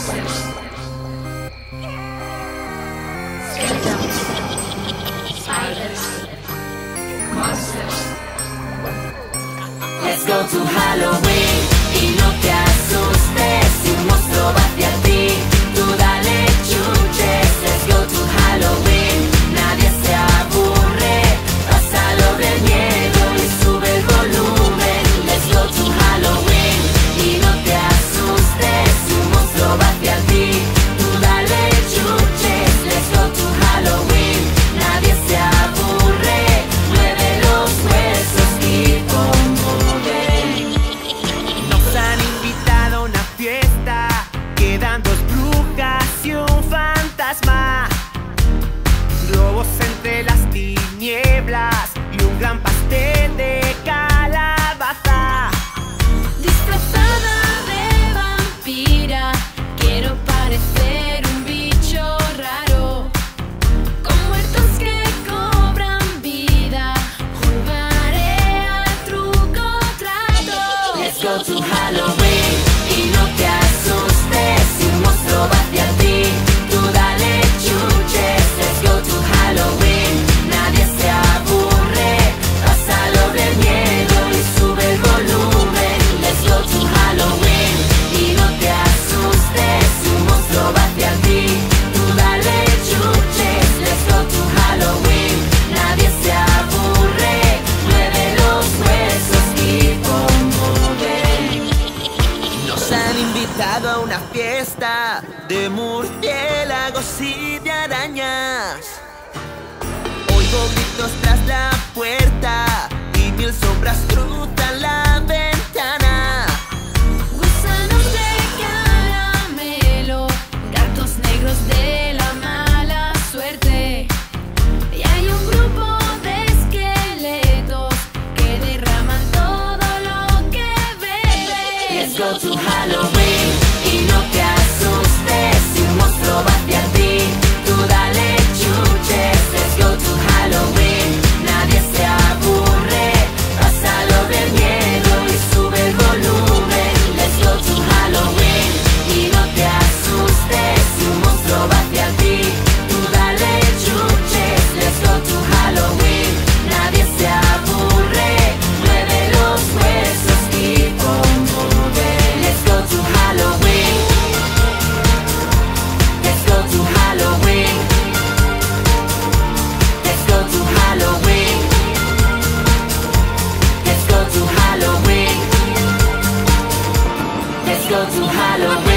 Skeletons, spiders, monsters. Let's go to Halloween y no te asustes si un monstruo va hacia ti. Tú dale chuches. Let's go to Halloween, nadie se aburre. Pásalo de miedo y sube el volumen. Let's go to Halloween y no te asustes si un monstruo va hacia ti. Tú dale chuches. Let's go to Halloween, nadie se aburre. Mueve los huesos y conmueve. Nos han invitado a una fiesta, quedan dos brujas y un fantasma, globos entre las tinieblas y un gran pastel de calabaza. Disfrazada de vampira, quiero parecer un bicho raro, con muertos que cobran vida, jugaré a truco o trato. Let's go to Halloween y no te asustes si un monstruo va hacia ti. Tú dale chuches. Let's go to Halloween, nadie se aburre. Pásalo de miedo y sube el volumen. Let's go to Halloween y no te asustes si un monstruo va hacia ti. Tú dale chuches. Let's go to Halloween, nadie se aburre. Mueve los huesos y conmueve. Nos han invitado a una fiesta de murciélagos y de arañas. Oigo gritos tras la puerta y mil sombras cruzan la ventana. Gusanos de caramelo, gatos negros de la mala suerte, y hay un grupo de esqueletos que derraman todo lo que ven. Let's go to Halloween y no te asustes si un monstruo va hacia ti. Tú dale chuches. Let's go to Halloween, nadie se aburre. Pásalo de miedo y sube el volumen. Let's go to Halloween y no te asustes si un monstruo va hacia ti. Tú dale chuches. Let's go to Halloween, nadie se aburre. Mueve los huesos y conmueve. Let's go to Halloween. Let's go to Halloween. Let's go to Halloween. Let's go to Halloween. Let's go to Halloween.